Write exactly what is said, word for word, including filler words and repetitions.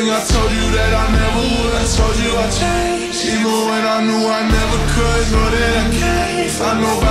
everything I told you that I never would. I told you I'd change, even when I knew I never could. Know that I can't find nobody.